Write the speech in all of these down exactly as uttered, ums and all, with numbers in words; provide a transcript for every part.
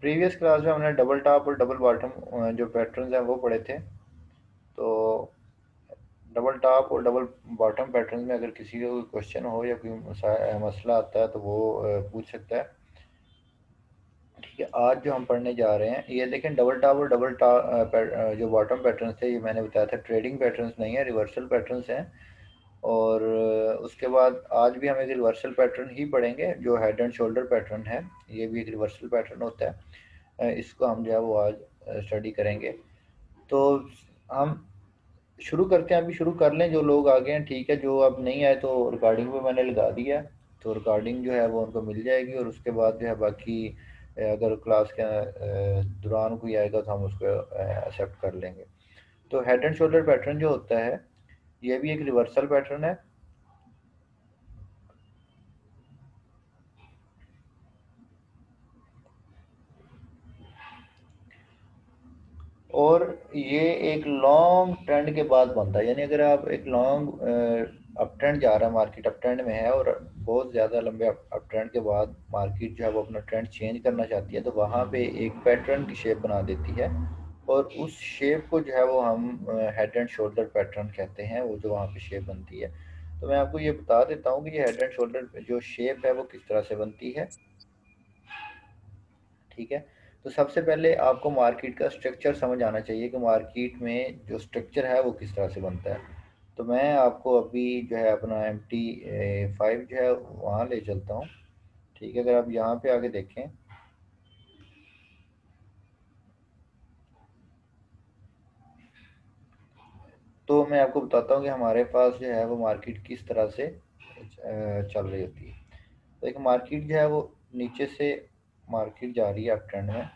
Previous class में हमने double top और डबल बॉटम जो पैटर्न्स हैं वो पढ़े थे। तो डबल टॉप और डबल बॉटम पैटर्न में अगर किसी का कोई क्वेश्चन हो या कोई मसला आता है तो वो पूछ सकता है। ठीक है, आज जो हम पढ़ने जा रहे हैं ये देखें, डबल टॉप और डबल टॉप जो बॉटम पैटर्न्स थे ये मैंने बताया था ट्रेडिंग पैटर्न्स नहीं है, रिवर्सल पैटर्न्स हैं। और उसके बाद आज भी हम एक रिवर्सल पैटर्न ही पढ़ेंगे जो हेड एंड शोल्डर पैटर्न है, ये भी एक रिवर्सल पैटर्न होता है, इसको हम जो है वो आज स्टडी करेंगे। तो हम शुरू करते हैं, अभी शुरू कर लें जो लोग आ गए हैं। ठीक है, जो अब नहीं आए तो रिकॉर्डिंग पे मैंने लगा दिया, तो रिकॉर्डिंग जो है वो उनको मिल जाएगी। और उसके बाद जो है बाकी अगर क्लास के दौरान कोई आएगा तो हम उसको एक्सेप्ट कर लेंगे। तो हेड एंड शोल्डर पैटर्न जो होता है ये भी एक रिवर्सल पैटर्न है। और ये एक लॉन्ग ट्रेंड के बाद बनता है, यानी अगर आप एक लॉन्ग अप ट्रेंड जा रहा है, मार्केट अप ट्रेंड में है और बहुत ज़्यादा लंबे अप ट्रेंड के बाद मार्केट जो है वो अपना ट्रेंड चेंज करना चाहती है, तो वहाँ पे एक पैटर्न की शेप बना देती है और उस शेप को जो है वो हम हेड एंड शोल्डर पैटर्न कहते हैं, वो जो वहाँ पे शेप बनती है। तो मैं आपको ये बता देता हूँ कि ये हेड एंड शोल्डर जो शेप है वो किस तरह से बनती है। ठीक है, तो सबसे पहले आपको मार्केट का स्ट्रक्चर समझ आना चाहिए कि मार्केट में जो स्ट्रक्चर है वो किस तरह से बनता है। तो मैं आपको अभी जो है अपना एम टी फाइव जो है वहाँ ले चलता हूँ। ठीक है, अगर आप यहाँ पर आके देखें तो मैं आपको बताता हूँ कि हमारे पास जो है वो मार्केट किस तरह से चल रही होती है। तो एक मार्केट जो है वो नीचे से मार्केट जा रही है अप ट्रेंड में।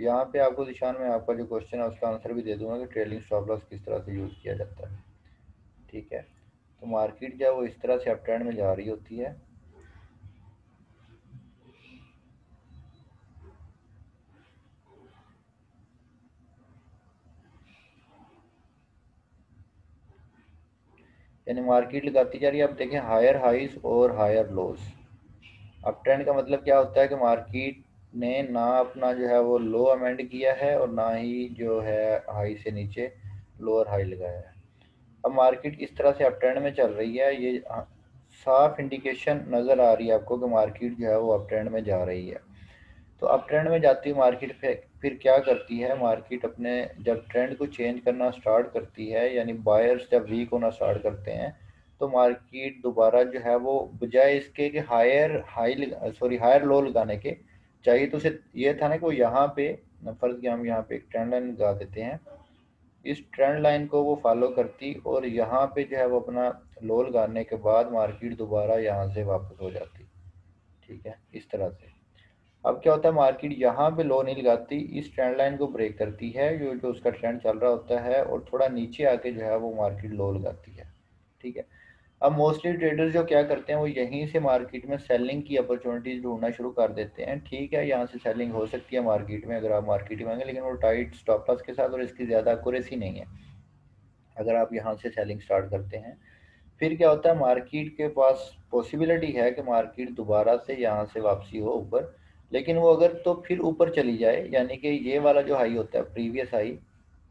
यहाँ पे आपको निशान में आपका जो क्वेश्चन है उसका आंसर भी दे दूंगा कि ट्रेलिंग स्टॉप लॉस किस तरह से यूज़ किया जाता है। ठीक है, तो मार्केट जो है वो इस तरह से अप ट्रेंड में जा रही होती है। यानी मार्केट लगाती जा रही है, आप देखें हायर हाइज और हायर लोज। अप ट्रेंड का मतलब क्या होता है कि मार्केट ने ना अपना जो है वो लो अमेंड किया है और ना ही जो है हाई से नीचे लोअर हाई लगाया है। अब मार्केट इस तरह से अप ट्रेंड में चल रही है, ये साफ इंडिकेशन नज़र आ रही है आपको कि मार्केट जो है वो अप ट्रेंड में जा रही है। तो अप ट्रेंड में जाती हुई मार्केट फिर क्या करती है, मार्केट अपने जब ट्रेंड को चेंज करना स्टार्ट करती है, यानी बायर्स जब वीक होना स्टार्ट करते हैं, तो मार्केट दोबारा जो है वो बजाय इसके कि higher high sorry higher low लगाने के, चाहिए तो उसे ये था ना कि वो यहाँ पे फर्ज के हम यहाँ पे एक ट्रेंड लाइन लगा देते हैं, इस ट्रेंड लाइन को वो फॉलो करती और यहाँ पे जो है वो अपना लो लगाने के बाद मार्केट दोबारा यहाँ से वापस हो जाती। ठीक है, इस तरह से अब क्या होता है, मार्केट यहाँ पे लो नहीं लगाती, इस ट्रेंड लाइन को ब्रेक करती है जो जो उसका ट्रेंड चल रहा होता है और थोड़ा नीचे आके जो है वो मार्केट लो लगाती है। ठीक है, अब मोस्टली ट्रेडर्स जो क्या करते हैं वो यहीं से मार्केट में सेलिंग की अपॉर्चुनिटीज ढूंढना शुरू कर देते हैं। ठीक है, यहाँ से सेलिंग हो सकती है मार्केट में अगर आप मार्केट में आएंगे, लेकिन वो टाइट स्टॉप लॉस के साथ, और इसकी ज़्यादा एक्यूरेसी नहीं है। अगर आप यहाँ से सेलिंग स्टार्ट करते हैं फिर क्या होता है, मार्केट के पास पॉसिबिलिटी है कि मार्केट दोबारा से यहाँ से वापसी हो ऊपर, लेकिन वो अगर तो फिर ऊपर चली जाए, यानी कि ये वाला जो हाई होता है प्रीवियस हाई,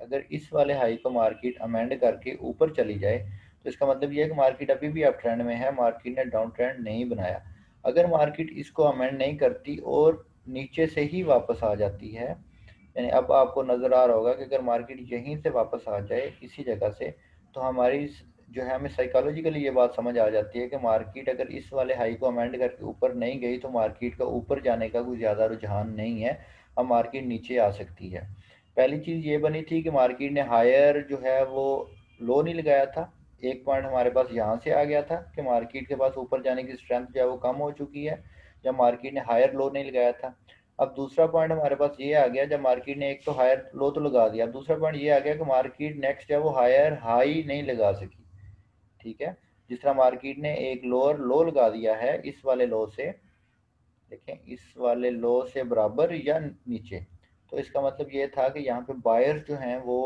अगर इस वाले हाई को मार्केट अमेंड करके ऊपर चली जाए तो इसका मतलब ये है कि मार्केट अभी भी अप ट्रेंड में है, मार्केट ने डाउन ट्रेंड नहीं बनाया। अगर मार्केट इसको अमेंड नहीं करती और नीचे से ही वापस आ जाती है, यानी अब आपको नज़र आ रहा होगा कि अगर मार्केट यहीं से वापस आ जाए इसी जगह से, तो हमारी जो है हमें साइकोलॉजिकली ये बात समझ आ जाती है कि मार्केट अगर इस वाले हाई को अमेंड करके ऊपर नहीं गई तो मार्केट का ऊपर जाने का कोई ज़्यादा रुझान नहीं है, अब मार्केट नीचे आ सकती है। पहली चीज़ ये बनी थी कि मार्केट ने हायर जो है वो लो नहीं लगाया था, एक पॉइंट हमारे पास यहाँ से आ गया था कि मार्केट के पास ऊपर जाने की स्ट्रेंथ जो है वो कम हो चुकी है जब मार्केट ने हायर लो नहीं लगाया था। अब दूसरा पॉइंट हमारे पास ये आ गया, जब मार्केट ने एक तो हायर लो तो लगा दिया, अब दूसरा पॉइंट ये आ गया कि मार्केट नेक्स्ट जो है वो हायर हाई नहीं लगा सकी। ठीक है, जिस तरह मार्केट ने एक लोअर लो लगा दिया है इस वाले लो से, देखें इस वाले लो से बराबर या नीचे, तो इसका मतलब ये था कि यहाँ पे बायर्स जो हैं वो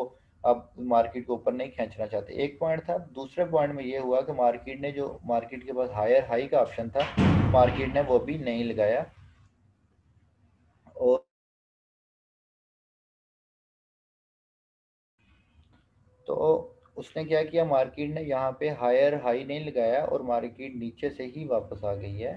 अब मार्केट को ऊपर नहीं खींचना चाहते, एक पॉइंट था। दूसरे पॉइंट में ये हुआ कि मार्केट ने जो मार्केट के पास हायर हाई का ऑप्शन था मार्केट ने वो भी नहीं लगाया और तो उसने क्या किया, मार्केट ने यहाँ पे हायर हाई नहीं लगाया और मार्केट नीचे से ही वापस आ गई है।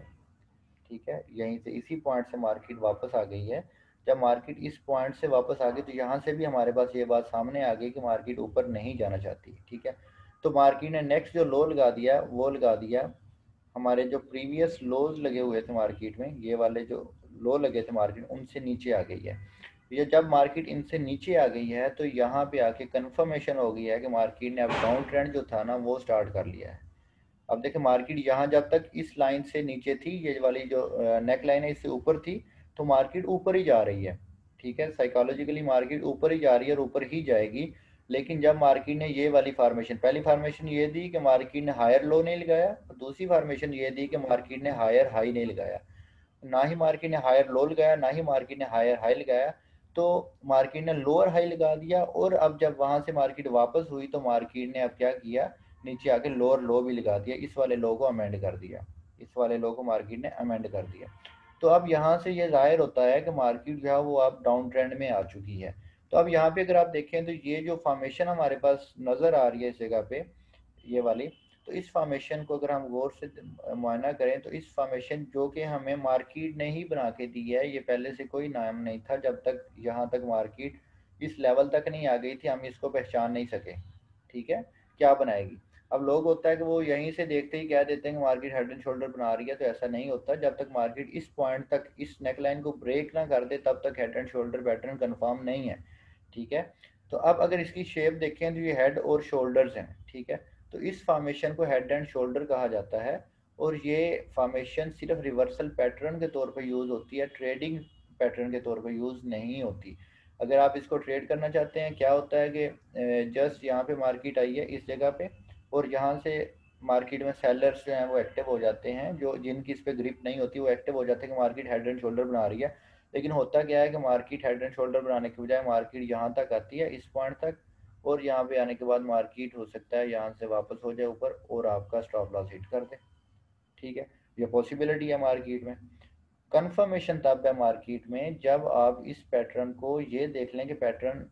ठीक है, यहीं से इसी पॉइंट से मार्केट वापस आ गई है। जब मार्केट इस पॉइंट से वापस आ गई तो यहाँ से भी हमारे पास ये बात सामने आ गई कि मार्केट ऊपर नहीं जाना चाहती। ठीक है, तो मार्केट ने नेक्स्ट जो लो लगा दिया वो लगा दिया हमारे जो प्रीवियस लोज लगे हुए थे मार्केट में, ये वाले जो लो लगे थे मार्केट उनसे नीचे आ गई है। ये जब मार्केट इनसे नीचे आ गई है तो यहाँ पे आके कंफर्मेशन हो गई है कि मार्केट ने अब डाउन ट्रेंड जो था ना वो स्टार्ट कर लिया है। अब देखें मार्केट यहाँ जब तक इस लाइन से नीचे थी, ये वाली जो नेक लाइन है इससे ऊपर थी, तो मार्केट ऊपर ही जा रही है। ठीक है, साइकोलॉजिकली मार्केट ऊपर ही जा रही है और ऊपर ही जाएगी। लेकिन जब मार्केट ने ये वाली फार्मेशन, पहली फार्मेशन ये दी कि मार्केट ने हायर लो नहीं लगाया और दूसरी फार्मेशन ये दी कि मार्केट ने हायर हाई नहीं लगाया, ना ही मार्केट ने हायर लो लगाया ना ही मार्केट ने हायर हाई लगाया, तो मार्केट ने लोअर हाई लगा दिया। और अब जब वहाँ से मार्केट वापस हुई तो मार्केट ने अब क्या किया, नीचे आके लोअर लो भी लगा दिया, इस वाले लो को अमेंड कर दिया, इस वाले लो को मार्केट ने अमेंड कर दिया। तो अब यहाँ से ये जाहिर होता है कि मार्केट जो है वो अब डाउन ट्रेंड में आ चुकी है। तो अब यहाँ पे अगर आप देखें तो ये जो फॉर्मेशन हमारे पास नज़र आ रही है इस जगह पे, ये वाली, तो इस फॉर्मेशन को अगर हम गौर से मुआयना करें तो इस फॉर्मेशन जो कि हमें मार्केट ने ही बना के दी है, ये पहले से कोई नाम नहीं था। जब तक यहाँ तक मार्केट इस लेवल तक नहीं आ गई थी हम इसको पहचान नहीं सके। ठीक है, क्या बनाएगी। अब लोग होता है कि वो यहीं से देखते ही कह देते हैं कि मार्केट हेड एंड शोल्डर बना रही है, तो ऐसा नहीं होता। जब तक मार्केट इस पॉइंट तक, इस नेकलाइन को ब्रेक ना कर दे, तब तक head and shoulder pattern confirm नहीं है। ठीक है, तो अब अगर इसकी शेप देखें तो ये हेड और शोल्डर्स हैं। ठीक है, तो इस फॉर्मेशन को हेड एंड शोल्डर कहा जाता है और ये फॉर्मेशन सिर्फ रिवर्सल पैटर्न के तौर पर यूज़ होती है, ट्रेडिंग पैटर्न के तौर पर यूज़ नहीं होती। अगर आप इसको ट्रेड करना चाहते हैं, क्या होता है कि जस्ट यहाँ पे मार्केट आई है इस जगह पे और यहाँ से मार्केट में सेलर्स जो हैं वो एक्टिव हो जाते हैं, जो जिनकी इस पर ग्रिप नहीं होती वो एक्टिव हो जाते हैं कि मार्केट हेड एंड शोल्डर बना रही है। लेकिन होता क्या है कि मार्केट हेड एंड शोल्डर बनाने के बजाय मार्केट यहाँ तक आती है, इस पॉइंट तक, और यहाँ पे आने के बाद मार्केट हो सकता है यहाँ से वापस हो जाए ऊपर और आपका स्टॉप लॉस हिट कर दे। ठीक है, ये पॉसिबिलिटी है मार्केट में। कंफर्मेशन तब है मार्केट में जब आप इस पैटर्न को ये देख लें कि पैटर्न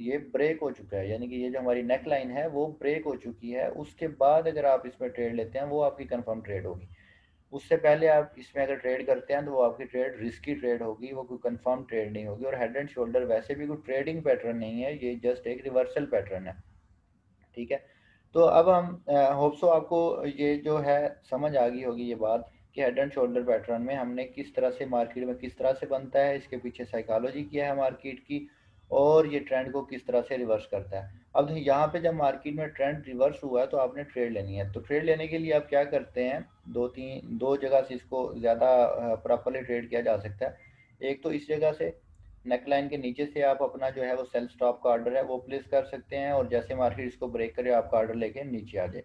ये ब्रेक हो चुका है, यानी कि ये जो हमारी नेक लाइन है वो ब्रेक हो चुकी है। उसके बाद अगर आप इसमें ट्रेड लेते हैं वो आपकी कन्फर्म ट्रेड होगी। उससे पहले आप इसमें अगर ट्रेड करते हैं तो वो आपकी ट्रेड रिस्की ट्रेड होगी, वो कोई कंफर्म ट्रेड नहीं होगी। और हेड एंड शोल्डर वैसे भी कोई ट्रेडिंग पैटर्न नहीं है, ये जस्ट एक रिवर्सल पैटर्न है। ठीक है, तो अब हम होप्सो आपको ये जो है समझ आ गई होगी ये बात कि हेड एंड शोल्डर पैटर्न में हमने किस तरह से, मार्केट में किस तरह से बनता है, इसके पीछे साइकोलॉजी क्या है मार्केट की, और ये ट्रेंड को किस तरह से रिवर्स करता है। अब यहाँ पे जब मार्केट में ट्रेंड रिवर्स हुआ है तो आपने ट्रेड लेनी है। तो ट्रेड लेने के लिए आप क्या करते हैं, दो तीन दो जगह से इसको ज़्यादा प्रॉपरली ट्रेड किया जा सकता है। एक तो इस जगह से नेकलाइन के नीचे से आप अपना जो है वो सेल स्टॉप का ऑर्डर है वो प्लेस कर सकते हैं और जैसे मार्केट इसको ब्रेक करे आपका ऑर्डर लेके नीचे आ जाए।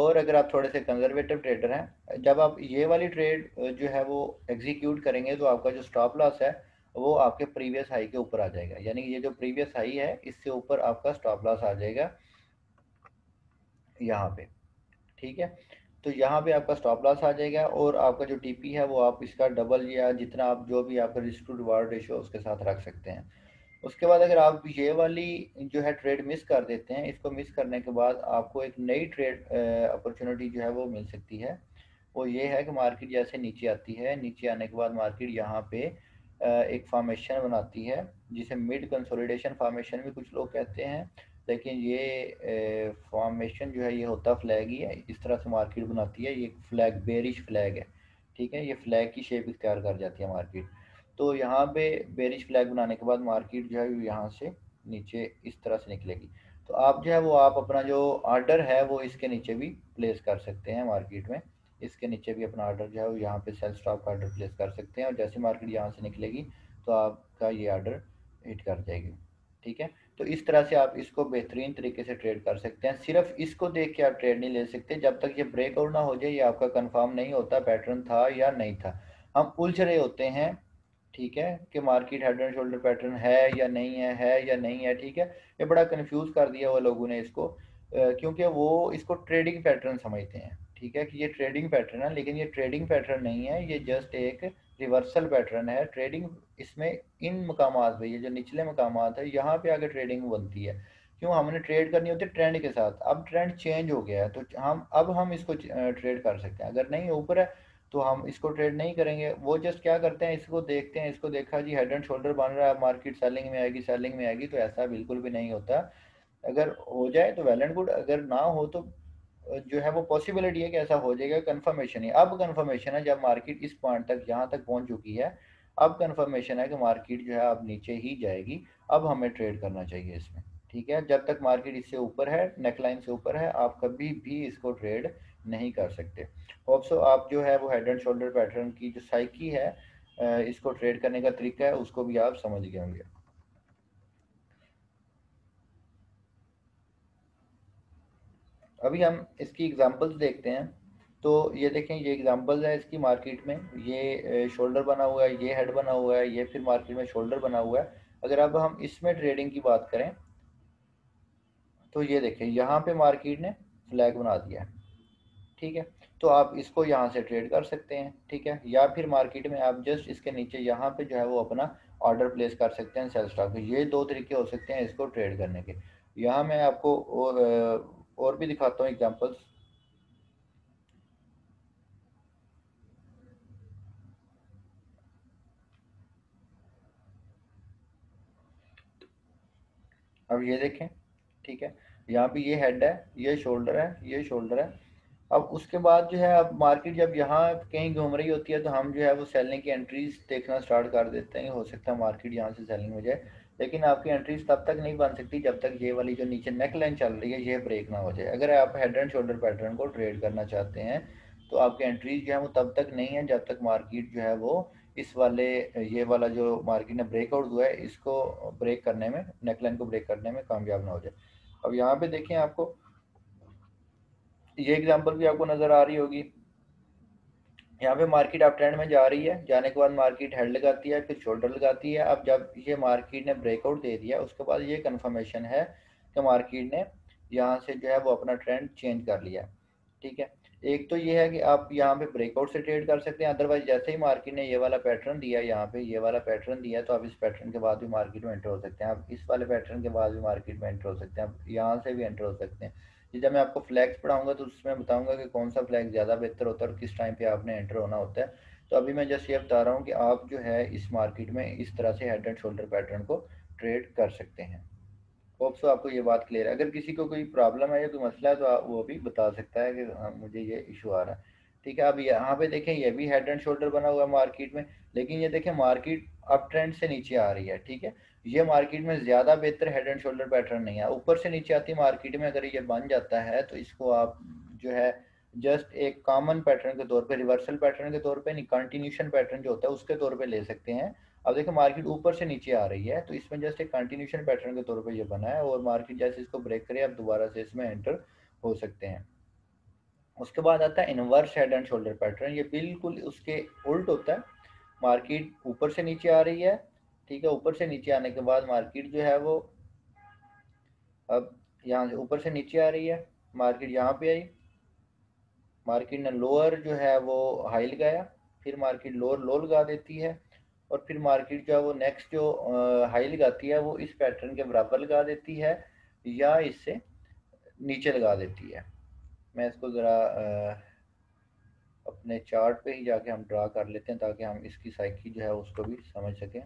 और अगर आप थोड़े से कंजर्वेटिव ट्रेडर हैं, जब आप ये वाली ट्रेड जो है वो एग्जीक्यूट करेंगे तो आपका जो स्टॉप लॉस है वो आपके प्रीवियस हाई के ऊपर आ जाएगा, यानी ये जो प्रीवियस हाई है इससे ऊपर आपका स्टॉप लॉस आ जाएगा यहाँ पे। ठीक है, तो यहाँ पे आपका स्टॉप लॉस आ जाएगा और आपका जो टीपी है वो आप इसका डबल या जितना आप जो भी आपका रिस्क टू रिवॉर्ड रेशियो उसके साथ रख सकते हैं। उसके बाद अगर आप ये वाली जो है ट्रेड मिस कर देते हैं, इसको मिस करने के बाद आपको एक नई ट्रेड अपॉर्चुनिटी जो है वो मिल सकती है। वो ये है कि मार्केट जैसे नीचे आती है, नीचे आने के बाद मार्केट यहाँ पे एक फॉर्मेशन बनाती है जिसे मिड कंसोलिडेशन फॉर्मेशन भी कुछ लोग कहते हैं, लेकिन ये फॉर्मेशन जो है ये होता फ्लैग ही है। इस तरह से मार्केट बनाती है, ये फ्लैग बेरिश फ्लैग है। ठीक है, ये फ्लैग की शेप इख्तियार कर जाती है मार्केट। तो यहाँ पे बेरिश फ्लैग बनाने के बाद मार्केट जो है यहाँ से नीचे इस तरह से निकलेगी। तो आप जो है वो आप अपना जो ऑर्डर है वो इसके नीचे भी प्लेस कर सकते हैं, मार्केट में इसके नीचे भी अपना ऑर्डर जो है वो यहाँ पे सेल स्टॉप का ऑर्डर प्लेस कर सकते हैं और जैसे मार्केट यहाँ से निकलेगी तो आपका ये ऑर्डर हिट कर जाएगी। ठीक है, तो इस तरह से आप इसको बेहतरीन तरीके से ट्रेड कर सकते हैं। सिर्फ इसको देख के आप ट्रेड नहीं ले सकते, जब तक ये ब्रेकआउट ना हो जाए ये आपका कन्फर्म नहीं होता पैटर्न था या नहीं था। हम उलझ रहे होते हैं, ठीक है, कि market head and shoulder pattern है या नहीं है, है या नहीं है। ठीक है, ये बड़ा कन्फ्यूज़ कर दिया हुआ लोगों ने इसको, क्योंकि वो इसको ट्रेडिंग पैटर्न समझते हैं। ठीक है, कि ये ट्रेडिंग पैटर्न है, लेकिन ये ट्रेडिंग पैटर्न नहीं है, ये जस्ट एक रिवर्सल पैटर्न है। ट्रेडिंग इसमें इन मकामात पे, ये जो निचले मकामात है यहाँ पे आके ट्रेडिंग बनती है। क्यों, हमने ट्रेड करनी होती है ट्रेंड के साथ। अब ट्रेंड चेंज हो गया है तो हम अब हम इसको ट्रेड कर सकते हैं। अगर नहीं ऊपर है तो हम इसको ट्रेड नहीं करेंगे। वो जस्ट क्या करते हैं, इसको देखते हैं, इसको देखा जी हेड एंड शोल्डर बन रहा है, मार्केट सेलिंग में आएगी सेलिंग में आएगी, तो ऐसा बिल्कुल भी नहीं होता। अगर हो जाए तो वेल एंड गुड, अगर ना हो तो जो है वो पॉसिबिलिटी है कि ऐसा हो जाएगा, कन्फर्मेशन है। अब कन्फर्मेशन है जब मार्केट इस पॉइंट तक यहाँ तक पहुँच चुकी है, अब कन्फर्मेशन है कि मार्केट जो है अब नीचे ही जाएगी, अब हमें ट्रेड करना चाहिए इसमें। ठीक है, जब तक मार्केट इससे ऊपर है, नेकलाइन से ऊपर है, आप कभी भी इसको ट्रेड नहीं कर सकते। होप सो आप जो है वो हेड एंड शोल्डर पैटर्न की जो साइकी है, इसको ट्रेड करने का तरीका है, उसको भी आप समझ गए होंगे। अभी हम इसकी एग्जांपल्स देखते हैं। तो ये देखें, ये एग्जांपल्स है इसकी मार्केट में, ये शोल्डर बना हुआ है, ये हेड बना हुआ है, ये फिर मार्केट में शोल्डर बना हुआ है। अगर अब हम इसमें ट्रेडिंग की बात करें तो ये देखें, यहाँ पे मार्केट ने फ्लैग बना दिया है। ठीक है, तो आप इसको यहाँ से ट्रेड कर सकते हैं। ठीक है, या फिर मार्केट में आप जस्ट इसके नीचे यहाँ पे जो है वो अपना ऑर्डर प्लेस कर सकते हैं सेल स्टॉक। ये दो तरीके हो सकते हैं इसको ट्रेड करने के। यहाँ मैं आपको और, और भी दिखाता हूँ एग्जांपल्स। अब ये देखें, ठीक है, यहाँ पे ये हेड है, ये शोल्डर है, ये शोल्डर है। अब उसके बाद जो है, अब मार्केट जब यहाँ कहीं घूम रही होती है तो हम जो है वो सेलिंग की एंट्रीज देखना स्टार्ट कर देते हैं। हो सकता है मार्केट यहाँ से सेलिंग हो जाए, लेकिन आपकी एंट्रीज तब तक नहीं बन सकती जब तक ये वाली जो नीचे नेक लाइन चल रही है ये ब्रेक ना हो जाए। अगर आप हेड एंड शोल्डर पैटर्न को ट्रेड करना चाहते हैं तो आपकी एंट्रीज जो है वो तब तक नहीं है जब तक मार्केट जो है वो इस वाले ये वाला जो मार्केट ने ब्रेकआउट हुआ है इसको ब्रेक करने में, नेक लाइन को ब्रेक करने में कामयाब ना हो जाए। अब यहाँ पे देखें, आपको ये एग्जांपल भी आपको नज़र आ रही होगी। यहाँ पे मार्केट अप ट्रेंड में जा रही है, जाने के बाद मार्केट हेड लगाती है, फिर शोल्डर लगाती है। अब जब ये मार्केट ने ब्रेकआउट दे दिया उसके बाद ये कन्फर्मेशन है कि मार्केट ने यहाँ से जो है वो अपना ट्रेंड चेंज कर लिया। ठीक है, एक तो ये है कि आप यहाँ पे ब्रेकआउट से ट्रेड कर सकते हैं। अदरवाइज जैसे ही मार्केट ने ये वाला पैटर्न दिया, यहाँ पे ये वाला पैटर्न दिया, तो आप इस पैटर्न के बाद भी मार्केट में एंटर हो सकते हैं, आप इस वाले पैटर्न के बाद भी मार्केट में एंटर हो सकते हैं, आप यहाँ से भी एंटर हो सकते हैं। जब मैं आपको फ्लैग्स पढ़ाऊंगा तो उसमें बताऊंगा कि कौन सा फ्लैग ज़्यादा बेहतर होता है और किस टाइम पे आपने एंटर होना होता है। तो अभी मैं जस्ट ये बता रहा हूँ कि आप जो है इस मार्केट में इस तरह से हेड एंड शोल्डर पैटर्न को ट्रेड कर सकते हैं। होप सो आपको ये बात क्लियर है। अगर किसी को कोई प्रॉब्लम है या कोई मसला है तो आप वो भी बता सकता है कि मुझे ये इशू आ रहा है। ठीक है, अब यहाँ पे देखें, ये भी हेड एंड शोल्डर बना हुआ है मार्केट में, लेकिन ये देखें मार्केट अप ट्रेंड से नीचे आ रही है। ठीक है, ये मार्केट में ज़्यादा बेहतर हेड एंड शोल्डर पैटर्न नहीं है। ऊपर से नीचे आती मार्केट में अगर ये बन जाता है तो इसको आप जो है जस्ट एक कॉमन पैटर्न के तौर पे, रिवर्सल पैटर्न के तौर पे नहीं, कंटिन्यूशन पैटर्न जो होता है उसके तौर पे ले सकते हैं। अब देखिए मार्केट ऊपर से नीचे आ रही है तो इसमें जस्ट एक कंटिन्यूशन पैटर्न के तौर पर यह बना है, और मार्केट जैसे इसको ब्रेक करे आप दोबारा से इसमें एंटर हो सकते हैं। उसके बाद आता है inverse head and shoulder pattern. ये बिल्कुल उसके उल्ट होता है, मार्केट ऊपर से नीचे आ रही है। ठीक है, ऊपर से नीचे आने के बाद मार्केट जो है वो अब यहाँ से ऊपर से नीचे आ रही है, मार्केट यहाँ पे आई, मार्केट ने लोअर जो है वो हाई लगाया, फिर मार्केट लोअर लो लगा देती है, और फिर मार्केट जो है वो नेक्स्ट जो हाई लगाती है वो इस पैटर्न के बराबर लगा देती है या इससे नीचे लगा देती है। मैं इसको ज़रा अपने चार्ट पे ही जाके हम ड्रा कर लेते हैं ताकि हम इसकी साइकी जो है उसको भी समझ सकें।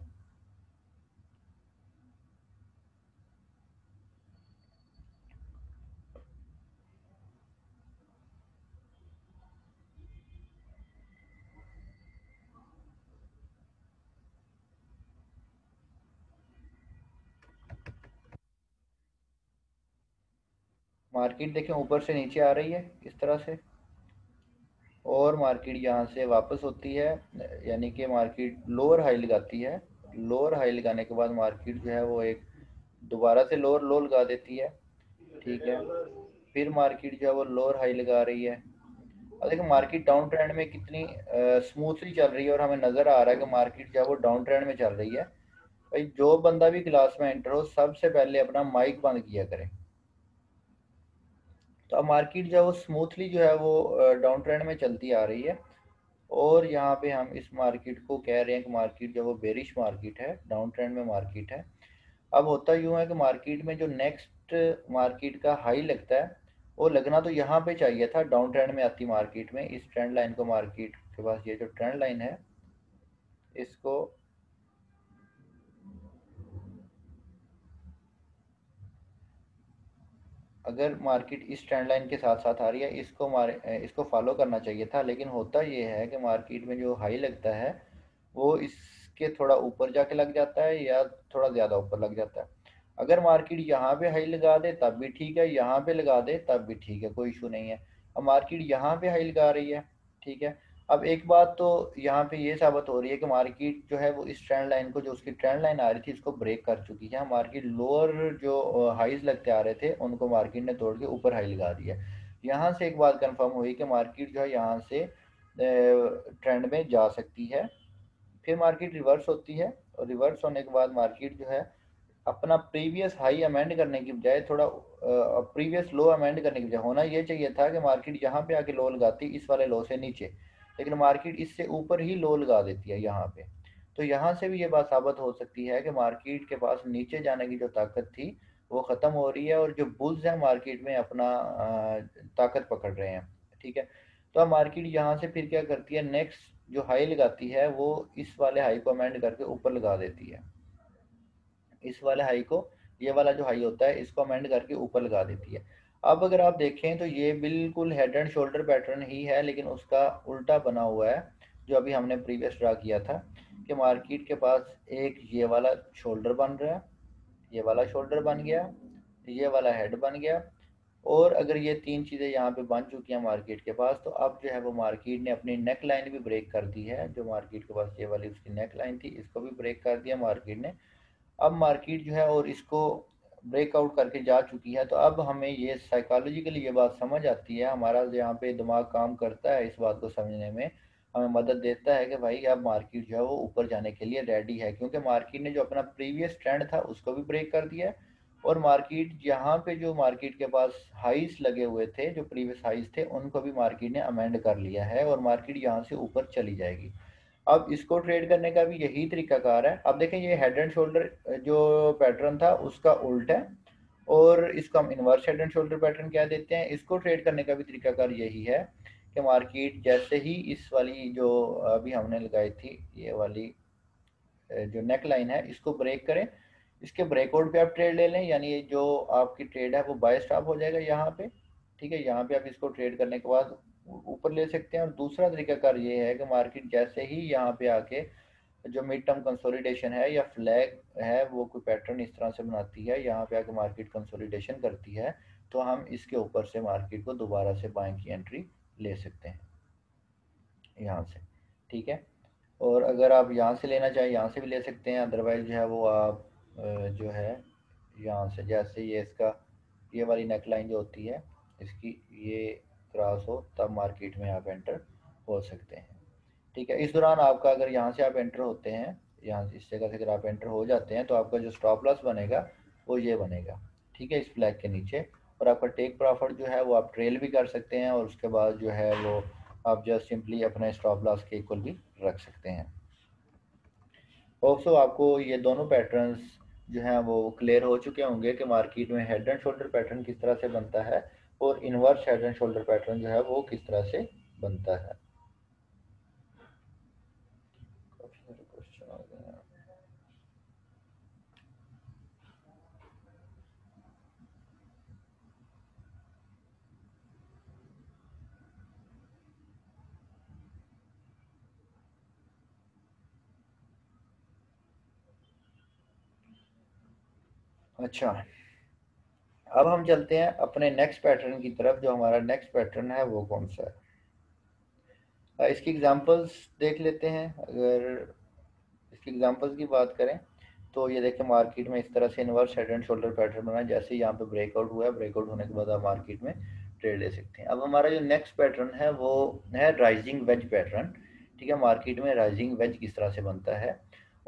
मार्केट देखें ऊपर से नीचे आ रही है इस तरह से, और मार्केट यहाँ से वापस होती है, यानी कि मार्केट लोअर हाई लगाती है। लोअर हाई लगाने के बाद मार्केट जो है वो एक दोबारा से लोअर लो लगा देती है। ठीक है, फिर मार्केट जो है वो लोअर हाई लगा रही है। और देखिए मार्केट डाउन ट्रेंड में कितनी स्मूथली चल रही है, और हमें नज़र आ रहा है कि मार्केट जो है वो डाउन ट्रेंड में चल रही है। भाई जो बंदा भी क्लास में एंटर हो सबसे पहले अपना माइक बंद किया करे। तो अब मार्केट जो है वो स्मूथली जो है वो डाउन ट्रेंड में चलती आ रही है, और यहाँ पे हम इस मार्केट को कह रहे हैं कि मार्केट जो वो बेरिश मार्केट है, डाउन ट्रेंड में मार्केट है। अब होता यूँ है कि मार्केट में जो नेक्स्ट मार्केट का हाई लगता है वो लगना तो यहाँ पे चाहिए था, डाउन ट्रेंड में आती मार्केट में। इस ट्रेंड लाइन को मार्केट के पास, ये जो ट्रेंड लाइन है इसको अगर मार्केट इस ट्रेंड लाइन के साथ साथ आ रही है इसको मार इसको फॉलो करना चाहिए था। लेकिन होता ये है कि मार्केट में जो हाई लगता है वो इसके थोड़ा ऊपर जाके लग जाता है या थोड़ा ज़्यादा ऊपर लग जाता है। अगर मार्केट यहाँ पे हाई लगा दे तब भी ठीक है, यहाँ पे लगा दे तब भी ठीक है, कोई इशू नहीं है। अब मार्केट यहाँ पे हाई लगा रही है, ठीक है। अब एक बात तो यहाँ पे ये साबित हो रही है कि मार्केट जो है वो इस ट्रेंड लाइन को, जो उसकी ट्रेंड लाइन आ रही थी, इसको ब्रेक कर चुकी है। मार्केट लोअर जो हाईज लगते आ रहे थे उनको मार्केट ने तोड़ के ऊपर हाई लगा दिया। यहाँ से एक बात कंफर्म हुई कि मार्केट जो है यहाँ से ट्रेंड में जा सकती है। फिर मार्केट रिवर्स होती है और रिवर्स होने के बाद मार्केट जो है अपना प्रीवियस हाई अमेंड करने की बजाय थोड़ा प्रीवियस लो अमेंड करने की बजाय, होना ये चाहिए था कि मार्केट यहाँ पे आके लो लगाती इस वाले लो से नीचे, लेकिन मार्केट इससे ऊपर ही लो लगा देती है यहाँ पे। तो यहाँ से भी ये बात साबित हो सकती है कि मार्केट के पास नीचे जाने की जो ताकत थी वो ख़त्म हो रही है और जो बुल्स हैं मार्केट में अपना ताकत पकड़ रहे हैं, ठीक है। तो अब मार्केट यहाँ से फिर क्या करती है, नेक्स्ट जो हाई लगाती है वो इस वाले हाई को अमेंड करके ऊपर लगा देती है। इस वाले हाई को, ये वाला जो हाई होता है इसको अमेंड करके ऊपर लगा देती है। अब अगर आप देखें तो ये बिल्कुल हेड एंड शोल्डर पैटर्न ही है, लेकिन उसका उल्टा बना हुआ है जो अभी हमने प्रीवियस ड्रा किया था कि मार्केट के पास एक ये वाला शोल्डर बन रहा है, ये वाला शोल्डर बन गया, ये वाला हेड बन गया, और अगर ये तीन चीज़ें यहाँ पे बन चुकी हैं मार्केट के पास, तो अब जो है वो मार्केट ने अपनी नेक लाइन भी ब्रेक कर दी है। जो मार्केट के पास ये वाली उसकी नेक लाइन थी इसको भी ब्रेक कर दिया मार्केट ने। अब मार्केट जो है और इसको ब्रेकआउट करके जा चुकी है। तो अब हमें ये साइकोलॉजिकली ये बात समझ आती है, हमारा यहाँ पे दिमाग काम करता है, इस बात को समझने में हमें मदद देता है कि भाई अब मार्केट जो है वो ऊपर जाने के लिए रेडी है, क्योंकि मार्केट ने जो अपना प्रीवियस ट्रेंड था उसको भी ब्रेक कर दिया है और मार्केट यहाँ पे जो मार्केट के पास हाइस लगे हुए थे, जो प्रीवियस हाइस थे, उनको भी मार्केट ने अमेंड कर लिया है और मार्केट यहाँ से ऊपर चली जाएगी। अब इसको ट्रेड करने का भी यही तरीकाकार है। अब देखें ये हेड एंड शोल्डर जो पैटर्न था उसका उल्टा है और इसको हम inverse head and shoulder pattern कह देते हैं। इसको ट्रेड करने का भी तरीकाकार यही है कि मार्केट जैसे ही इस वाली जो अभी हमने लगाई थी ये वाली जो नेक लाइन है इसको ब्रेक करें, इसके ब्रेकआउट पे आप ट्रेड ले लें, यानी जो आपकी ट्रेड है वो बाय स्टॉप हो जाएगा यहाँ पे, ठीक है। यहाँ पे आप इसको ट्रेड करने के बाद ऊपर ले सकते हैं। और दूसरा तरीकाकार ये है कि मार्केट जैसे ही यहाँ पे आके जो मिड टर्म कंसोलिडेशन है या फ्लैग है वो कोई पैटर्न इस तरह से बनाती है, यहाँ पे आके मार्केट कंसोलिडेशन करती है, तो हम इसके ऊपर से मार्केट को दोबारा से बाइंग की एंट्री ले सकते हैं यहाँ से, ठीक है। और अगर आप यहाँ से लेना चाहें यहाँ से भी ले सकते हैं, अदरवाइज जो है वो आप जो है यहाँ से जैसे ये इसका ये वाली नेकलाइन जो होती है इसकी ये क्रॉस हो तब मार्केट में आप एंटर हो सकते हैं, ठीक है। इस दौरान आपका अगर यहाँ से आप एंटर होते हैं, यहाँ इस जगह से अगर आप एंटर हो जाते हैं तो आपका जो स्टॉप लॉस बनेगा वो ये बनेगा, ठीक है, इस फ्लैग के नीचे। और आपका टेक प्रॉफिट जो है वो आप ट्रेल भी कर सकते हैं और उसके बाद जो है वो आप जस्ट सिंपली अपने स्टॉप लॉस के इक्वल भी रख सकते हैं। होप सो आपको ये दोनों पैटर्न्स जो हैं वो क्लियर हो चुके होंगे कि मार्केट में हेड एंड शोल्डर पैटर्न किस तरह से बनता है और inverse head and shoulder pattern जो है वो किस तरह से बनता है। अच्छा, अब हम चलते हैं अपने नेक्स्ट पैटर्न की तरफ। जो हमारा नेक्स्ट पैटर्न है वो कौन सा है, इसकी एग्जांपल्स देख लेते हैं। अगर इसकी एग्जांपल्स की बात करें तो ये देखें मार्केट में इस तरह से inverse head and shoulder pattern बना, जैसे यहाँ पे ब्रेकआउट हुआ है, ब्रेकआउट होने के बाद आप मार्केट में ट्रेड ले सकते हैं। अब हमारा जो नेक्स्ट पैटर्न है वो है राइजिंग वेज पैटर्न, ठीक है। मार्केट में राइजिंग वेज किस तरह से बनता है,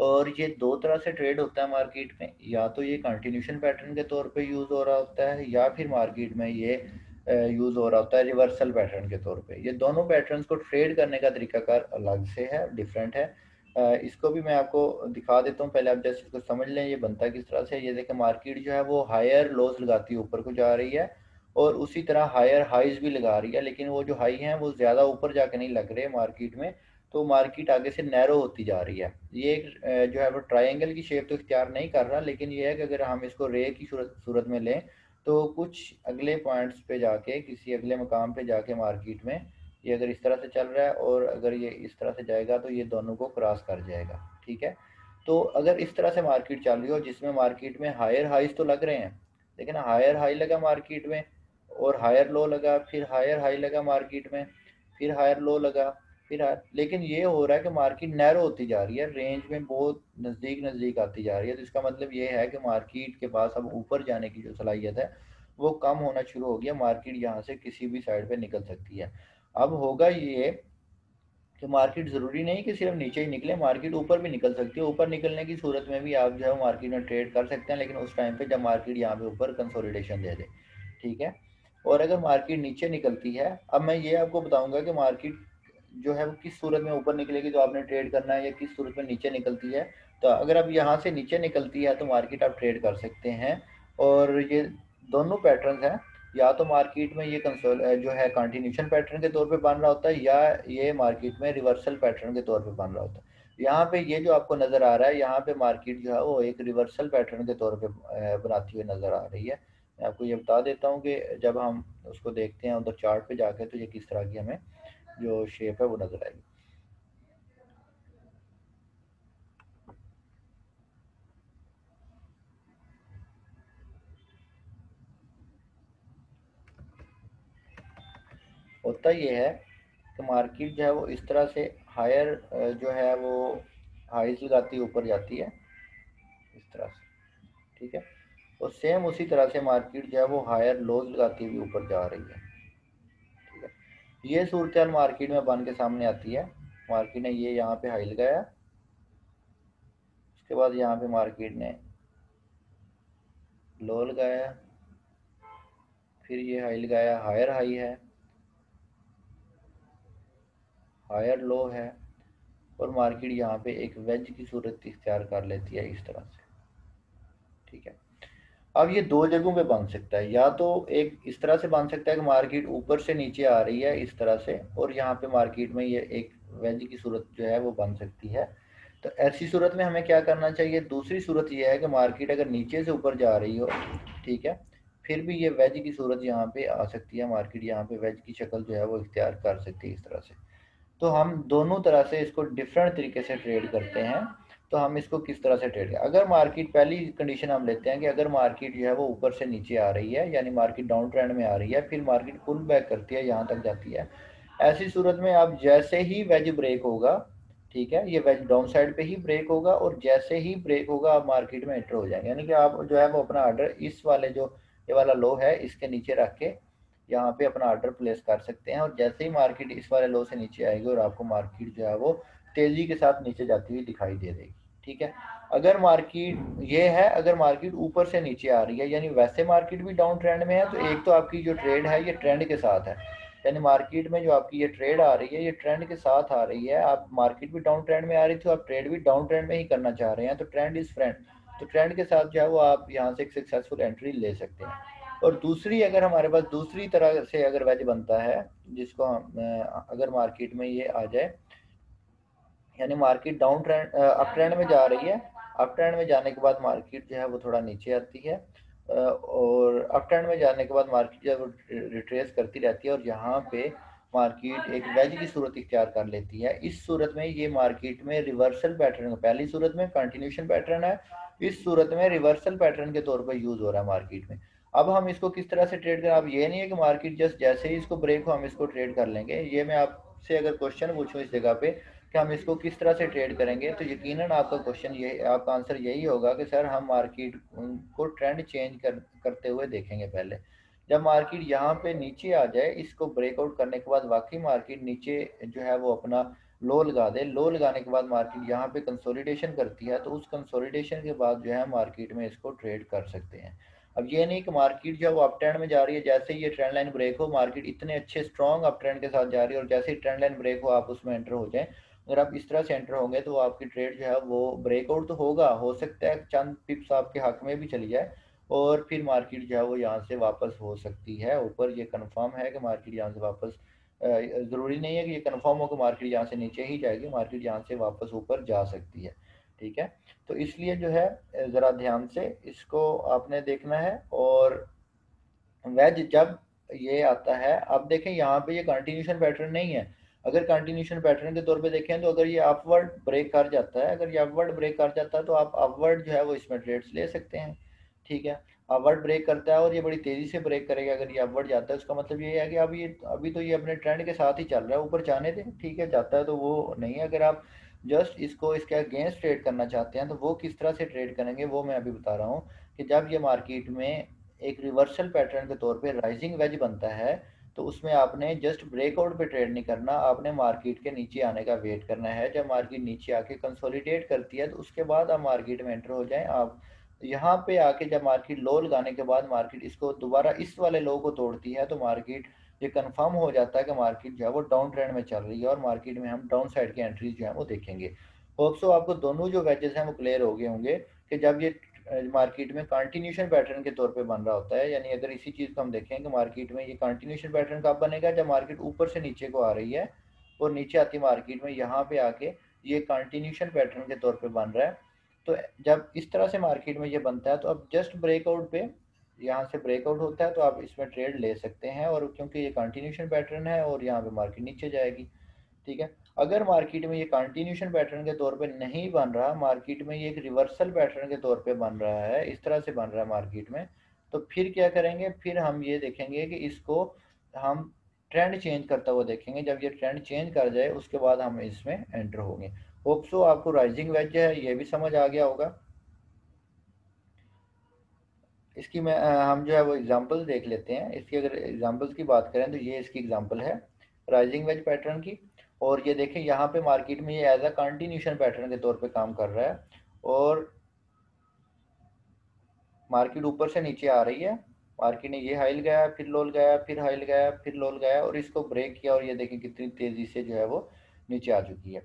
और ये दो तरह से ट्रेड होता है मार्केट में, या तो ये कंटिन्यूशन पैटर्न के तौर पे यूज़ हो रहा होता है या फिर मार्केट में ये यूज़ हो रहा होता है रिवर्सल पैटर्न के तौर पे। ये दोनों पैटर्न्स को ट्रेड करने का तरीकाकार अलग से है, डिफरेंट है। इसको भी मैं आपको दिखा देता हूँ। पहले आप जस्ट इसको समझ लें ये बनता किस तरह से। ये देखें मार्केट जो है वो हायर लोज लगाती है, ऊपर को जा रही है, और उसी तरह हायर हाइज भी लगा रही है, लेकिन वो जो हाई हैं वो ज़्यादा ऊपर जाके नहीं लग रहे मार्केट में, तो मार्केट आगे से नैरो होती जा रही है। ये एक जो है वो ट्रायंगल की शेप तो इख्तियार नहीं कर रहा, लेकिन ये है कि अगर हम इसको रे की सूरत में लें तो कुछ अगले पॉइंट्स पे जाके, किसी अगले मकाम पे जाके मार्केट में ये अगर इस तरह से चल रहा है, और अगर ये इस तरह से जाएगा तो ये दोनों को क्रॉस कर जाएगा। ठीक है, तो अगर इस तरह से मार्केट चल रही हो जिसमें मार्केट में हायर हाइज तो लग रहे हैं, लेकिन हायर हाई लगा मार्केट में और हायर लो लगा, फिर हायर हाई लगा मार्केट में, फिर हायर लो लगा, फिर हायर, लेकिन ये हो रहा है कि मार्केट नैरो होती जा रही है, रेंज में बहुत नज़दीक नज़दीक आती जा रही है। तो इसका मतलब ये है कि मार्केट के पास अब ऊपर जाने की जो सलाहियत है वो कम होना शुरू हो गया। मार्केट यहाँ से किसी भी साइड पे निकल सकती है। अब होगा ये कि मार्केट ज़रूरी नहीं कि सिर्फ नीचे ही निकले, मार्केट ऊपर भी निकल सकती है। ऊपर निकलने की सूरत में भी आप जो है मार्केट में ट्रेड कर सकते हैं, लेकिन उस टाइम पर जब मार्केट यहाँ पर ऊपर कंसोलिडेशन दे दे। ठीक है, और अगर मार्केट नीचे निकलती है, अब मैं ये आपको बताऊँगा कि मार्केट जो है वो किस सूरत में ऊपर निकलेगी तो आपने ट्रेड करना है, या किस सूरत में नीचे निकलती है। तो अगर आप यहाँ से नीचे निकलती है तो मार्केट आप ट्रेड कर सकते हैं। और ये दोनों पैटर्न्स हैं, या तो मार्केट में ये कंसोल जो है कंटिन्यूशन पैटर्न के तौर पे बन रहा होता है, या ये मार्केट में रिवर्सल पैटर्न के तौर पे बन रहा होता है। यहाँ पे ये जो आपको नज़र आ रहा है, यहाँ पे मार्केट जो है वो एक रिवर्सल पैटर्न के तौर पे बनाती हुई नज़र आ रही है। मैं आपको ये बता देता हूँ कि जब हम उसको देखते हैं उधर चार्ट पे जाके तो ये किस तरह की हमें जो शेप है वो नजर आएगी। होता यह है कि मार्केट जो है वो इस तरह से हायर जो है वो हाइज लगाती ऊपर जाती है इस तरह से। ठीक है, और सेम उसी तरह से मार्केट जो है वो हायर लोज लगाती हुई ऊपर जा रही है। ये सूरत हाल मार्केट में बन के सामने आती है। मार्केट ने ये यहाँ पे हाई लगाया, उसके बाद यहाँ पे मार्केट ने लो लगाया, फिर ये हाई लगाया, हायर हाई है, हायर लो है, और मार्केट यहाँ पे एक वेज की सूरत इख्तियार कर लेती है इस तरह से। ठीक है, अब ये दो जगहों पे बन सकता है, या तो एक इस तरह से बन सकता है कि मार्केट ऊपर से नीचे आ रही है इस तरह से, और यहाँ पे मार्केट में ये एक वेज की सूरत जो है वो बन सकती है। तो ऐसी सूरत में हमें क्या करना चाहिए? दूसरी सूरत ये है कि मार्केट अगर नीचे से ऊपर जा रही हो, ठीक है, फिर भी ये वेज की सूरत यहाँ पे आ सकती है, मार्केट यहाँ पे वेज की शक्ल जो है वो इख्तियार कर सकती है इस तरह से। तो हम दोनों तरह से इसको डिफरेंट तरीके से ट्रेड करते हैं। तो हम इसको किस तरह से ट्रेड करें? अगर मार्केट, पहली कंडीशन हम लेते हैं कि अगर मार्केट जो है वो ऊपर से नीचे आ रही है, यानी मार्केट डाउन ट्रेंड में आ रही है, फिर मार्केट पुल बैक करती है, यहाँ तक जाती है। ऐसी सूरत में आप जैसे ही वेज ब्रेक होगा, ठीक है, ये वेज डाउन साइड पे ही ब्रेक होगा, और जैसे ही ब्रेक होगा आप मार्केट में एंटर हो जाएंगे। यानी कि आप जो है वो अपना आर्डर इस वाले जो ये वाला लो है इसके नीचे रख के यहाँ पे अपना आर्डर प्लेस कर सकते हैं, और जैसे ही मार्केट इस वाले लो से नीचे आएगी और आपको मार्केट जो है वो तेज़ी के साथ नीचे जाती हुई दिखाई दे देगी। ठीक है, अगर मार्केट ये है, अगर मार्केट ऊपर से नीचे आ रही है, यानी वैसे मार्केट भी डाउन ट्रेंड में है, तो एक तो आपकी जो ट्रेड है ये ट्रेंड के साथ है, यानी मार्केट में जो आपकी ये ट्रेड आ रही है ये ट्रेंड के साथ आ रही है। आप मार्केट भी डाउन ट्रेंड में आ रही थी, आप ट्रेड भी डाउन ट्रेंड में ही करना चाह रहे हैं, तो ट्रेंड इज़ फ्रेंड, तो ट्रेंड के साथ जो है वो आप यहाँ से एक सक्सेसफुल एंट्री ले सकते हैं। और दूसरी, अगर हमारे पास दूसरी तरह से अगर वेज बनता है, जिसको हम अगर मार्केट में ये आ जाए, यानी market down trend up trend में जा रही है, अप ट्रेंड में जाने के बाद मार्केट जो है वो थोड़ा नीचे आती है, और अप ट्रेंड में जाने के बाद मार्केट जो है वो रिट्रेस करती रहती है, और यहाँ पे मार्केट एक वेज की सूरत इख्तियार कर लेती है। इस सूरत में ये मार्केट में रिवर्सल पैटर्न, पहली सूरत में कंटिन्यूशन पैटर्न है, इस सूरत में रिवर्सल पैटर्न के तौर पर यूज़ हो रहा है मार्केट में। अब हम इसको किस तरह से ट्रेड करें? अब ये नहीं है कि मार्केट जस्ट जैसे ही इसको ब्रेक हो हम इसको ट्रेड कर लेंगे। ये मैं आपसे अगर क्वेश्चन पूछूँ इस जगह पे कि हम इसको किस तरह से ट्रेड करेंगे, तो यकीनन आपका क्वेश्चन ये, आपका आंसर यही होगा कि सर हम मार्केट को ट्रेंड चेंज कर, करते हुए देखेंगे। पहले जब मार्केट यहाँ पे नीचे आ जाए, इसको ब्रेकआउट करने के बाद वाकई मार्केट नीचे जो है वो अपना लो लगा दे, लो लगाने के बाद मार्केट यहाँ पे कंसोलिडेशन करती है, तो उस कंसोलिडेशन के बाद जो है मार्केट में इसको ट्रेड कर सकते हैं। अब ये नहीं कि मार्केट जो है वो अप ट्रेंड में जा रही है, जैसे ही ये ट्रेंड लाइन ब्रेक हो, मार्केट इतने अच्छे स्ट्रॉन्ग अप ट्रेंड के साथ जा रही है, और जैसे ही ट्रेंड लाइन ब्रेक हो आप उसमें एंटर हो जाएँ, अगर आप इस तरह से एंटर होंगे तो आपकी ट्रेड जो है वो ब्रेकआउट तो होगा, हो सकता है चंद पिप्स आपके हक में भी चली जाए और फिर मार्केट जो है वो यहाँ से वापस हो सकती है ऊपर। ये कंफर्म है कि मार्केट यहाँ से वापस, ज़रूरी नहीं है कि ये कंफर्म हो कि मार्केट यहाँ से नीचे ही जाएगी, मार्केट यहाँ से वापस ऊपर जा सकती है, ठीक है। तो इसलिए जो है ज़रा ध्यान से इसको आपने देखना है। और वेज जब ये आता है, आप देखें यहाँ पे ये कंटिन्यूशन पैटर्न नहीं है। अगर कंटिन्यूशन पैटर्न के तौर पे देखें तो अगर ये अपवर्ड ब्रेक कर जाता है, अगर ये अपवर्ड ब्रेक कर जाता है तो आप अपवर्ड जो है वो इसमें ट्रेड्स ले सकते हैं, ठीक है। अपवर्ड ब्रेक करता है और ये बड़ी तेज़ी से ब्रेक करेगा, अगर ये अपवर्ड जाता है उसका मतलब ये है कि अब ये अभी तो ये अपने ट्रेंड के साथ ही चल रहा है, ऊपर जाने दें, ठीक है। जाता है तो वो नहीं है। अगर आप जस्ट इसको इसके अगेंस्ट ट्रेड करना चाहते हैं तो वो किस तरह से ट्रेड करेंगे वो मैं अभी बता रहा हूँ कि जब ये मार्केट में एक रिवर्सल पैटर्न के तौर पे राइजिंग वेज बनता है तो उसमें आपने जस्ट ब्रेकआउट पे ट्रेड नहीं करना, आपने मार्केट के नीचे आने का वेट करना है। जब मार्केट नीचे आके कंसोलिडेट करती है तो उसके बाद आप मार्केट में एंटर हो जाएं। आप यहाँ पे आके जब मार्केट लो लगाने के बाद मार्केट इसको दोबारा इस वाले लो को तोड़ती है तो मार्केट ये कंफर्म हो जाता है कि मार्केट जो है वो डाउन ट्रेंड में चल रही है और मार्केट में हम डाउन साइड की एंट्रीज जो है वो देखेंगे। होप्सो आपको दोनों जो वेजेस हैं वो क्लियर हो गए होंगे कि जब ये मार्केट में कंटिन्यूशन पैटर्न के तौर पे बन रहा होता है, यानी अगर इसी चीज़ को हम देखें कि मार्केट में ये कंटिन्यूशन पैटर्न कब बनेगा, जब मार्केट ऊपर से नीचे को आ रही है और नीचे आती मार्केट में यहाँ पे आके ये कंटिन्यूशन पैटर्न के तौर पे बन रहा है। तो जब इस तरह से मार्केट में ये बनता है तो अब जस्ट ब्रेकआउट पे यहाँ से ब्रेकआउट होता है तो आप इसमें ट्रेड ले सकते हैं, और क्योंकि ये कंटिन्यूशन पैटर्न है और यहाँ पे मार्केट नीचे जाएगी, ठीक है। अगर मार्केट में ये कंटिन्यूशन पैटर्न के तौर पे नहीं बन रहा, मार्केट में ये एक रिवर्सल पैटर्न के तौर पे बन रहा है, इस तरह से बन रहा है मार्केट में, तो फिर क्या करेंगे, फिर हम ये देखेंगे कि इसको हम ट्रेंड चेंज करता हुआ देखेंगे। जब ये ट्रेंड चेंज कर जाए उसके बाद हम इसमें एंटर होंगे। होप सो आपको राइजिंग वेज है ये भी समझ आ गया होगा। इसकी मैं हम जो है वो एग्जांपल्स देख लेते हैं। इसकी अगर एग्जांपल्स की बात करें तो ये इसकी एग्जांपल है राइजिंग वेज पैटर्न की। और ये देखें यहाँ पे मार्केट में ये एज अ कंटिन्यूशन पैटर्न के तौर पे काम कर रहा है और मार्केट ऊपर से नीचे आ रही है। मार्केट ने ये हाई लगाया, फिर लो लगाया, फिर हाई लगाया, फिर लो लगाया और इसको ब्रेक किया और ये देखें कितनी तेज़ी से जो है वो नीचे आ चुकी है।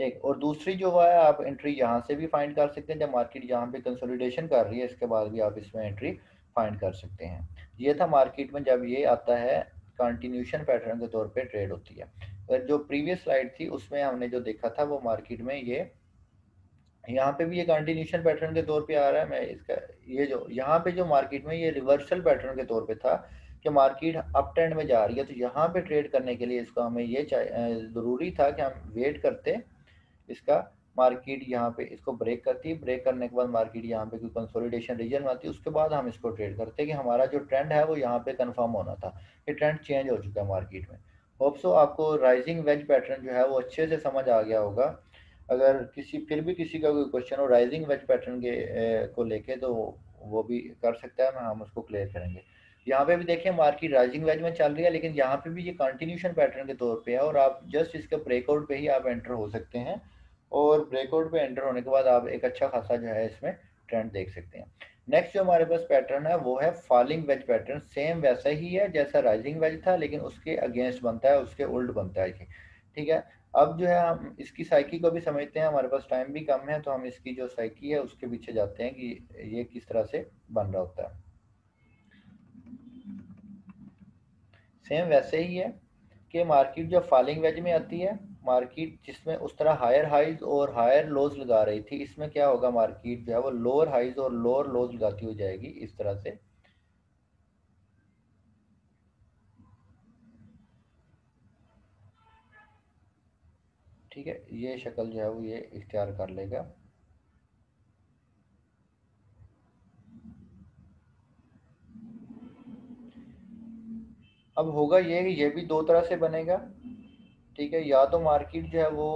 एक और दूसरी जो है आप एंट्री यहाँ से भी फाइंड कर सकते हैं, जब मार्केट यहाँ पे कंसोलिडेशन कर रही है इसके बाद भी आप इसमें एंट्री फाइंड कर सकते हैं। ये था मार्केट में जब ये आता है कंटिन्यूशन पैटर्न के तौर पे ट्रेड होती है। और जो प्रीवियस स्लाइड थी उसमें हमने जो देखा था वो मार्केट में ये यहाँ पे भी ये कंटिन्यूशन पैटर्न के तौर पर आ रहा है। मैं इसका ये जो यहाँ पे जो मार्केट में ये रिवर्सल पैटर्न के तौर पर था कि मार्केट अप ट्रेंड में जा रही है, तो यहाँ पे ट्रेड करने के लिए इसको हमें ये ज़रूरी था कि हम वेट करते इसका, मार्केट यहाँ पे इसको ब्रेक करती है, ब्रेक करने के बाद मार्केट यहाँ पे कोई कंसोलिडेशन रीजन में आती है, उसके बाद हम इसको ट्रेड करते हैं कि हमारा जो ट्रेंड है वो यहाँ पे कंफर्म होना था, ये ट्रेंड चेंज हो चुका है मार्केट में। होप्सो आपको राइजिंग वेज पैटर्न जो है वो अच्छे से समझ आ गया होगा। अगर किसी फिर भी किसी का कोई क्वेश्चन हो राइजिंग वेज पैटर्न के ए, को लेके तो वो भी कर सकता है, हम उसको क्लियर करेंगे। यहाँ पे भी देखिए मार्केट राइजिंग वेज में चल रही है लेकिन यहाँ पे भी ये कंटिन्यूशन पैटर्न के तौर पे है और आप जस्ट इसके ब्रेकआउट पे ही आप एंटर हो सकते हैं और ब्रेकआउट पे एंटर होने के बाद आप एक अच्छा खासा जो है इसमें ट्रेंड देख सकते हैं। नेक्स्ट जो हमारे पास पैटर्न है वो है फॉलिंग वेज पैटर्न। सेम वैसा ही है जैसा राइजिंग वेज था लेकिन उसके अगेंस्ट बनता है, उसके उल्ट बनता है, ठीक है। अब जो है हम इसकी साइकी को भी समझते हैं, हमारे पास टाइम भी कम है तो हम इसकी जो साइकी है उसके पीछे जाते हैं कि ये किस तरह से बन रहा होता है। सेम वैसे ही है कि मार्केट जो फॉलिंग वेज में आती है, मार्केट जिसमें उस तरह हायर हाइज और हायर लोज लगा रही थी, इसमें क्या होगा मार्केट जो है वो लोअर हाइज और लोअर लोज लगाती हो जाएगी इस तरह से। ठीक है, ये शक्ल जो है वो ये इख्तियार कर लेगा। अब होगा ये कि ये भी दो तरह से बनेगा, ठीक है। या तो मार्केट जो है वो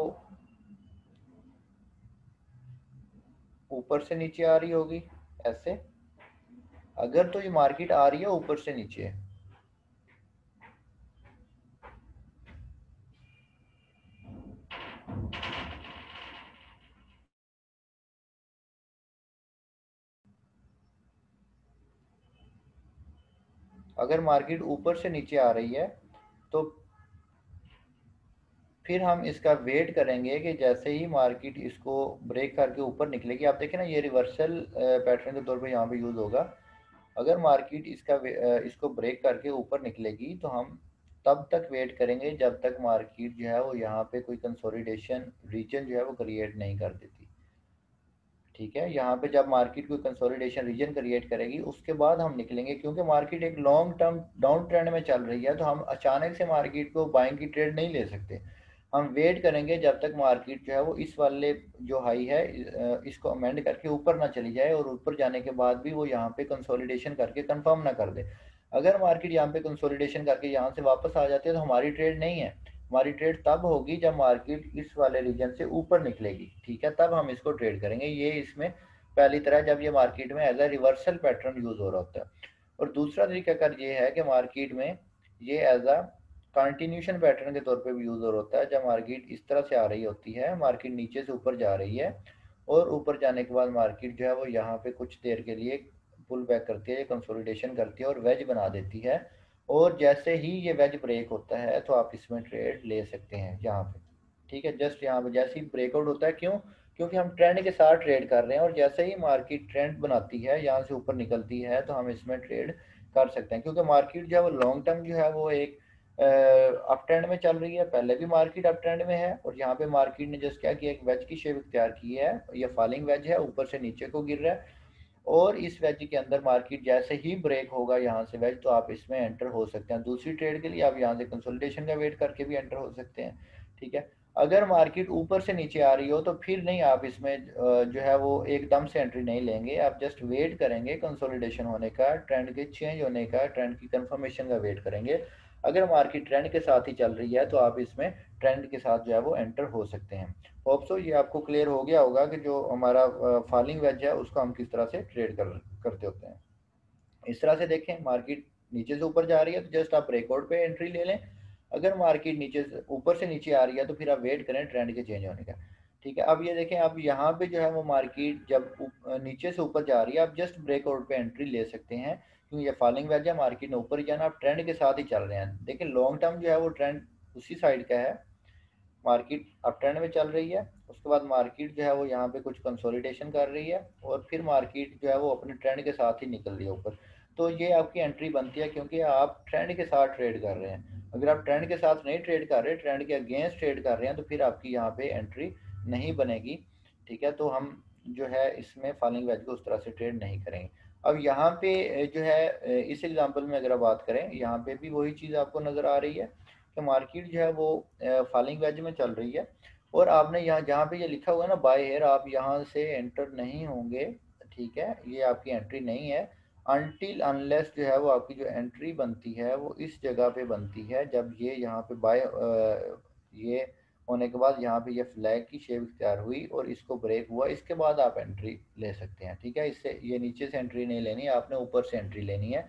ऊपर से नीचे आ रही होगी ऐसे, अगर तो ये मार्केट आ रही है ऊपर से नीचे, अगर मार्केट ऊपर से नीचे आ रही है तो फिर हम इसका वेट करेंगे कि जैसे ही मार्केट इसको ब्रेक करके ऊपर निकलेगी, आप देखें ना ये रिवर्सल पैटर्न के तौर पे यहाँ पे यूज़ होगा। अगर मार्केट इसका इसको ब्रेक करके ऊपर निकलेगी तो हम तब तक वेट करेंगे जब तक मार्केट जो है वो यहाँ पे कोई कंसोलिडेशन रीजन जो है वो क्रिएट नहीं कर देती। ठीक है, यहाँ पे जब मार्केट कोई कंसोलिडेशन रीजन क्रिएट करेगी उसके बाद हम निकलेंगे, क्योंकि मार्केट एक लॉन्ग टर्म डाउन ट्रेंड में चल रही है तो हम अचानक से मार्केट को बाइंग की ट्रेड नहीं ले सकते। हम वेट करेंगे जब तक मार्केट जो है वो इस वाले जो हाई है इसको अमेंड करके ऊपर ना चली जाए, और ऊपर जाने के बाद भी वो यहाँ पे कंसोलिडेशन करके कंफर्म ना कर दे। अगर मार्केट यहाँ पे कंसोलिडेशन करके यहाँ से वापस आ जाती है तो हमारी ट्रेड नहीं है। हमारी ट्रेड तब होगी जब मार्केट इस वाले रीजन से ऊपर निकलेगी। ठीक है, तब हम इसको ट्रेड करेंगे। ये इसमें पहली तरह जब ये मार्केट में as a reversal pattern use हो रहा होता है, और दूसरा तरीका कर ये है कि मार्केट में ये एज अ कंटिन्यूशन पैटर्न के तौर पे भी यूज़ हो रहा होता है। जब मार्केट इस तरह से आ रही होती है, मार्केट नीचे से ऊपर जा रही है और ऊपर जाने के बाद मार्केट जो है वो यहाँ पे कुछ देर के लिए पुल बैक करती है, कंसोलिडेशन करती है और वेज बना देती है, और जैसे ही ये वेज ब्रेक होता है तो आप इसमें ट्रेड ले सकते हैं यहाँ पे। ठीक है, जस्ट यहाँ पे जैसे ही ब्रेकआउट होता है, क्यों? क्योंकि हम ट्रेंड के साथ ट्रेड कर रहे हैं, और जैसे ही मार्केट ट्रेंड बनाती है, यहाँ से ऊपर निकलती है, तो हम इसमें ट्रेड कर सकते हैं। क्योंकि मार्केट जो है वो लॉन्ग टर्म जो है वो एक अप ट्रेंड में चल रही है, पहले भी मार्केट अप ट्रेंड में है, और यहाँ पे मार्केट ने जस्ट क्या किया, एक वेज की शेप इख्तियार की है। ये फॉलिंग वेज है, ऊपर से नीचे को गिर रहा है, और इस वेज के अंदर मार्केट जैसे ही ब्रेक होगा यहाँ से वेज, तो आप इसमें एंटर हो सकते हैं। दूसरी ट्रेड के लिए आप यहाँ से कंसोलिडेशन का वेट करके भी एंटर हो सकते हैं। ठीक है, अगर मार्केट ऊपर से नीचे आ रही हो तो फिर नहीं, आप इसमें जो है वो एकदम से एंट्री नहीं लेंगे, आप जस्ट वेट करेंगे कंसोलिडेशन होने का, ट्रेंड के चेंज होने का, ट्रेंड की कंफर्मेशन का वेट करेंगे। अगर मार्केट ट्रेंड के साथ ही चल रही है तो आप इसमें ट्रेंड के साथ जो है वो एंटर हो सकते हैं। होप सो ये आपको क्लियर हो गया होगा कि जो हमारा फॉलिंग वेज है उसको हम किस तरह से ट्रेड कर करते होते हैं। इस तरह से देखें, मार्केट नीचे से ऊपर जा रही है तो जस्ट आप ब्रेकआउट पे एंट्री ले लें। अगर मार्केट नीचे से ऊपर से नीचे आ रही है तो फिर आप वेट करें ट्रेंड के चेंज होने का। ठीक है, अब ये देखें, अब यहाँ पे जो है वो मार्केट जब नीचे से ऊपर जा रही है आप जस्ट ब्रेकआउट पे एंट्री ले सकते हैं, क्योंकि ये फॉलिंग वेज है, मार्केट ने ऊपर ही जाना, आप ट्रेंड के साथ ही चल रहे हैं। देखिए लॉन्ग टर्म जो है वो ट्रेंड उसी साइड का है, मार्केट अप ट्रेंड में चल रही है, उसके बाद मार्केट जो है वो यहाँ पे कुछ कंसोलिडेशन कर रही है, और फिर मार्केट जो है वो अपने ट्रेंड के साथ ही निकल रही है ऊपर, तो ये आपकी एंट्री बनती है क्योंकि आप ट्रेंड के साथ ट्रेड कर रहे हैं। अगर आप ट्रेंड के साथ नहीं ट्रेड कर रहे, ट्रेंड के अगेंस्ट ट्रेड कर रहे हैं, तो फिर आपकी यहाँ पे एंट्री नहीं बनेगी। ठीक है, तो हम जो है इसमें फॉलिंग वेज को उस तरह से ट्रेड नहीं करेंगे। अब यहाँ पे जो है इस एग्जांपल में अगर आप बात करें, यहाँ पे भी वही चीज़ आपको नज़र आ रही है कि मार्केट जो है वो फॉलिंग वेज में चल रही है, और आपने यहाँ जहाँ पे ये लिखा हुआ है ना बाय हेयर, आप यहाँ से एंटर नहीं होंगे। ठीक है, ये आपकी एंट्री नहीं है अनटिल अनलेस जो है वो आपकी जो एंट्री बनती है वो इस जगह पे बनती है, जब ये यहाँ पे बाय ये होने के बाद यहाँ पे ये फ्लैग की शेप इख्तियार हुई और इसको ब्रेक हुआ, इसके बाद आप एंट्री ले सकते हैं। ठीक है, इससे ये नीचे से एंट्री नहीं लेनी, आपने ऊपर से एंट्री लेनी है।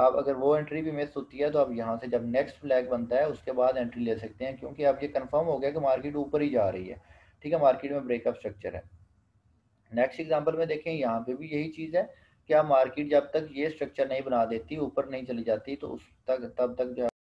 आप अगर वो एंट्री भी मिस होती है तो आप यहाँ से जब नेक्स्ट फ्लैग बनता है उसके बाद एंट्री ले सकते हैं, क्योंकि आप ये कंफर्म हो गया कि मार्केट ऊपर ही जा रही है। ठीक है, मार्केट में ब्रेकअप स्ट्रक्चर है। नेक्स्ट एग्जाम्पल में देखें, यहाँ पे भी यही चीज़ है कि आप मार्केट जब तक ये स्ट्रक्चर नहीं बना देती, ऊपर नहीं चली जाती, तो उस तक तब तक जो